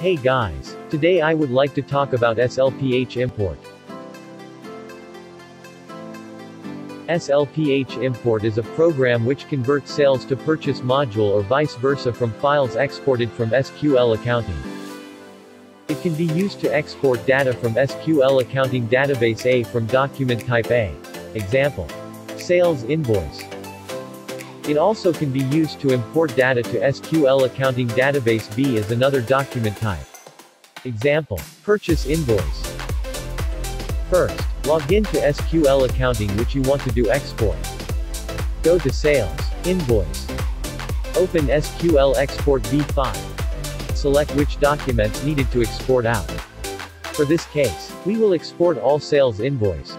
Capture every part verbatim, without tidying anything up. Hey guys, today I would like to talk about S L P H import. S L P H import is a program which converts sales to purchase module or vice versa from files exported from S Q L Accounting. It can be used to export data from S Q L Accounting Database A from document type A. Example: sales invoice. It also can be used to import data to S Q L Accounting Database B as another document type. Example: purchase invoice. First, log in to S Q L Accounting which you want to do export. Go to Sales, Invoice. Open S Q L Export V five. Select which documents needed to export out. For this case, we will export all sales invoice.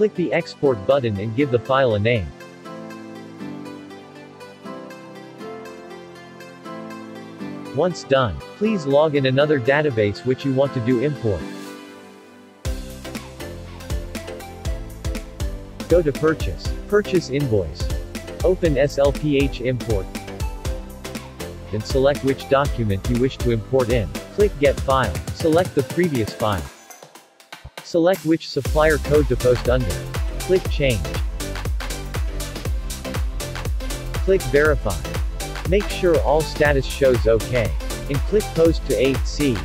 Click the Export button and give the file a name. Once done, please log in another database which you want to do import. Go to Purchase, Purchase Invoice. Open S L P H Import, and select which document you wish to import in. Click Get File, select the previous file. Select which supplier code to post under. Click Change. Click Verify. Make sure all status shows OK, and click Post to eight C.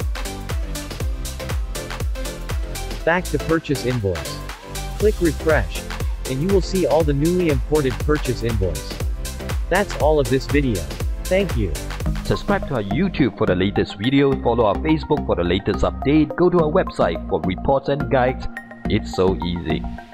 Back to Purchase Invoice. Click Refresh, and you will see all the newly imported purchase invoice. That's all of this video. Thank you. Subscribe to our YouTube for the latest video, follow our Facebook for the latest update, go to our website for reports and guides. It's so easy.